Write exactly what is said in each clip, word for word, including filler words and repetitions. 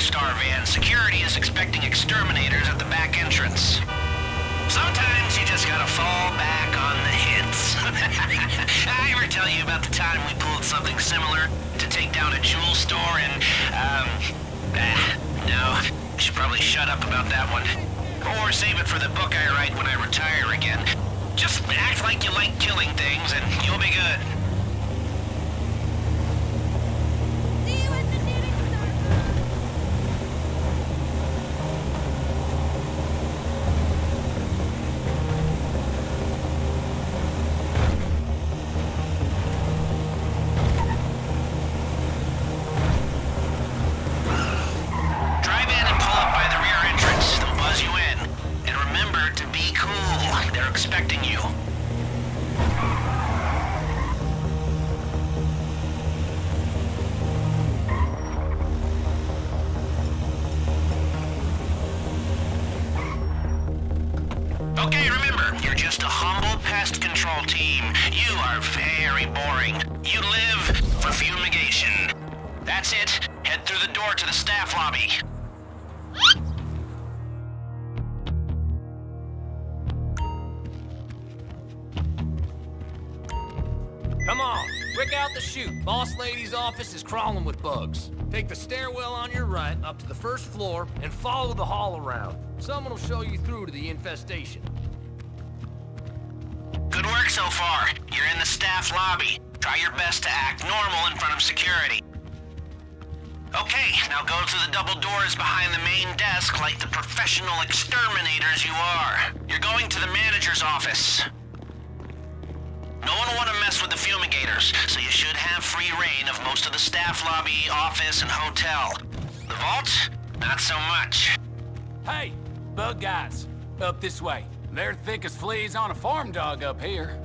Rockstar van. Security is expecting exterminators at the back entrance. Sometimes you just gotta fall back on the hits. I ever tell you about the time we pulled something similar to take down a jewel store and, um, ah, no, I should probably shut up about that one. Or save it for the book I write when I retire again. Just act like you like killing things and you'll be good. Okay, remember, you're just a humble pest control team. You are very boring. You live for fumigation. That's it. Head through the door to the staff lobby. Come on, brick out the chute. Boss lady's office is crawling with bugs. Take the stairwell on your right up to the first floor and follow the hall around. Someone will show you through to the infestation. Good work so far. You're in the staff lobby. Try your best to act normal in front of security. Okay, now go to the double doors behind the main desk like the professional exterminators you are. You're going to the manager's office. No one will want to mess with the fumigators, so you should have free reign of most of the staff lobby, office, and hotel. The vault? Not so much. Hey, bug guys, up this way. They're thick as fleas on a farm dog up here.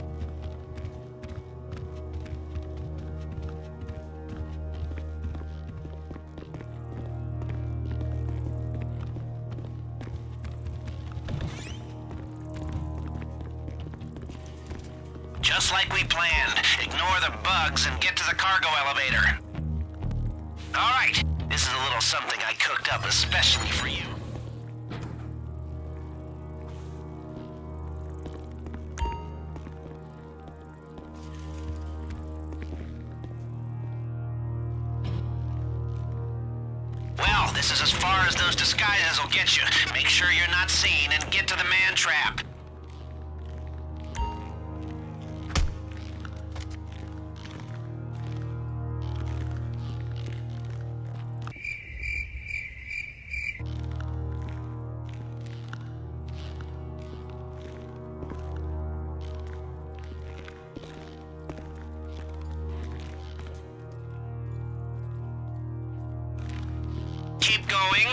Just like we planned, ignore the bugs and get to the cargo elevator. All right, this is a little something I cooked up especially for you. Well, this is as far as those disguises will get you. Make sure you're not seen and get to the man trap. Keep going.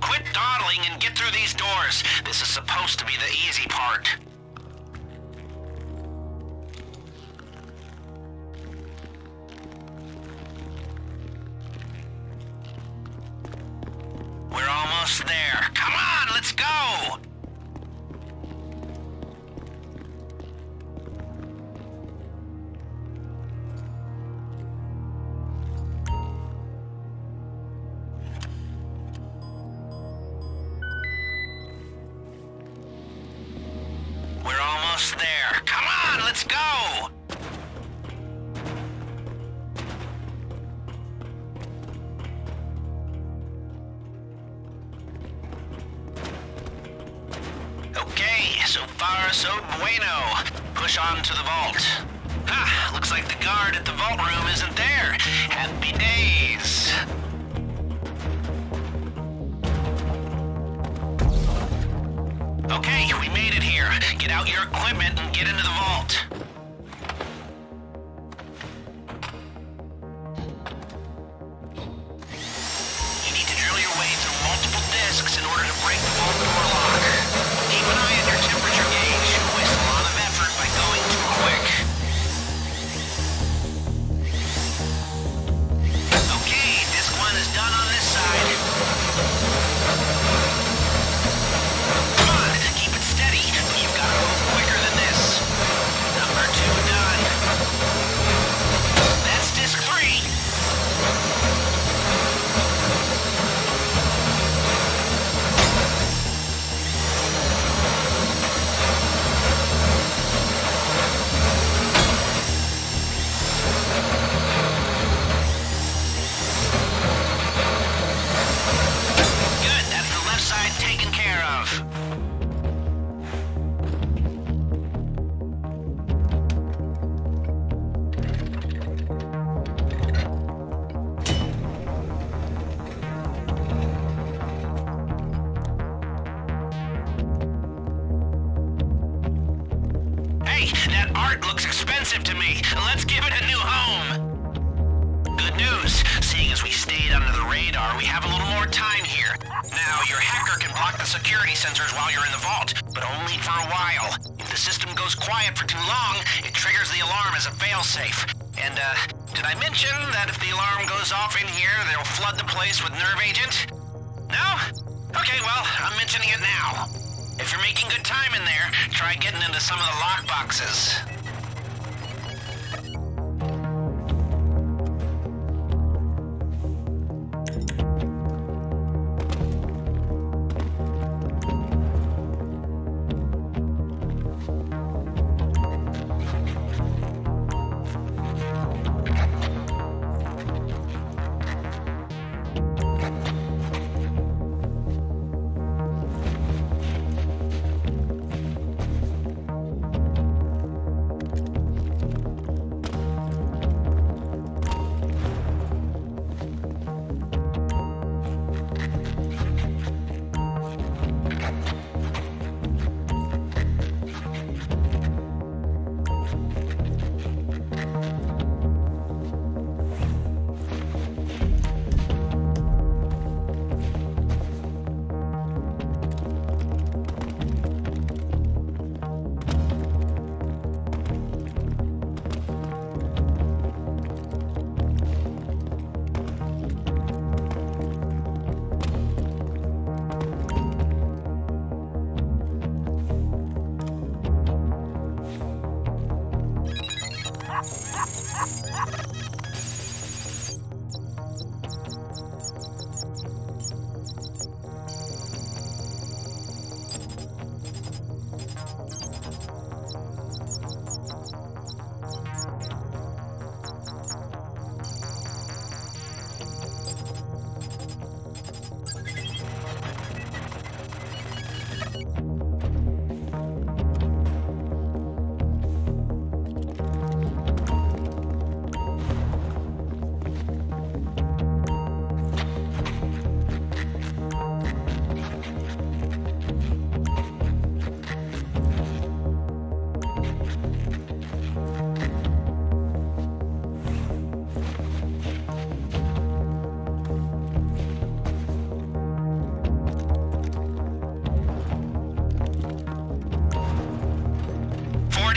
Quit dawdling and get through these doors. This is supposed to be the easy part. There. Come on, let's go! We're almost there. Come on, let's go! So far, so bueno. Push on to the vault. Ah, looks like the guard at the vault room isn't there. Happy days. Okay, we made it here. Get out your equipment and get into the vault. You need to drill your way through multiple discs in order to break the vault door lock. Keep an eye on your temperature gauge. You waste a lot of effort by going too quick. Okay, disc one is done on this side. That art looks expensive to me. Let's give it a new home. Good news. Seeing as we stayed under the radar, we have a little more time here. Now, your hacker can block the security sensors while you're in the vault, but only for a while. If the system goes quiet for too long, it triggers the alarm as a failsafe. And, uh, did I mention that if the alarm goes off in here, they'll flood the place with nerve agent? No? Okay, well, I'm mentioning it now. If you're making good time in there, try getting into some of the lock boxes.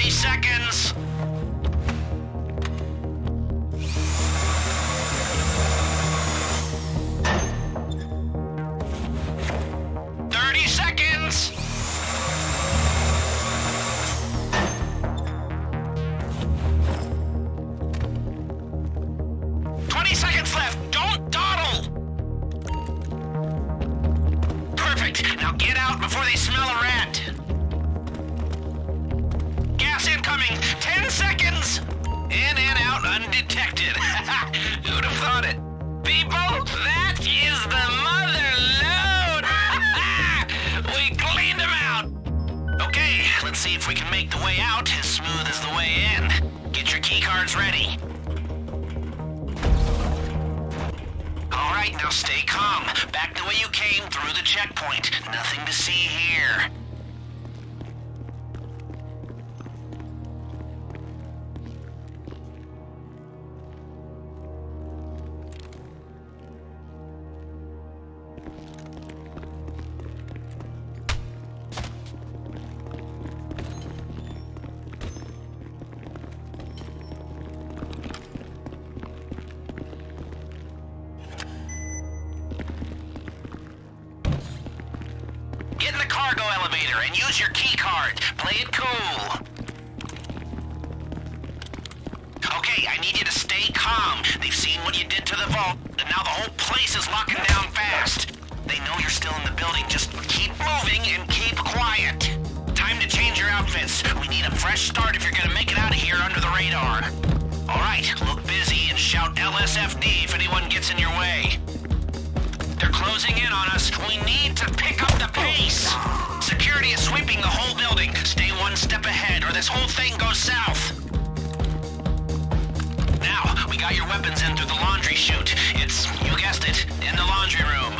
Seconds. And use your key card. Play it cool. Okay, I need you to stay calm. They've seen what you did to the vault, and now the whole place is locking down fast. They know you're still in the building. Just keep moving and keep quiet. Time to change your outfits. We need a fresh start if you're gonna make it out of here under the radar. All right, look busy and shout L S F D if anyone gets in your way. They're closing in on us. We need to pick up the pace. Security is sweeping the whole building. Stay one step ahead or this whole thing goes south. Now, we got your weapons in through the laundry chute. It's, you guessed it, in the laundry room.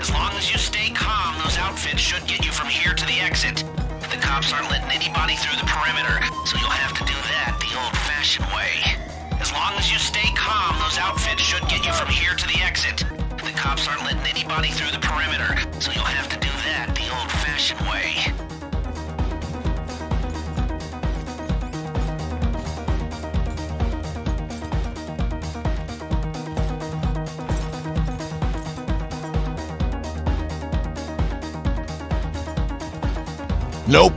As long as you stay calm, those outfits outfit should get you from here to the exit. The cops aren't letting anybody through the perimeter, so you'll have to do that the old-fashioned way. As long as you stay calm, those outfits should get you from here to the exit. The cops aren't letting anybody through the perimeter, so you'll have to do that the old-fashioned way. Nope.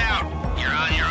Out. You're on your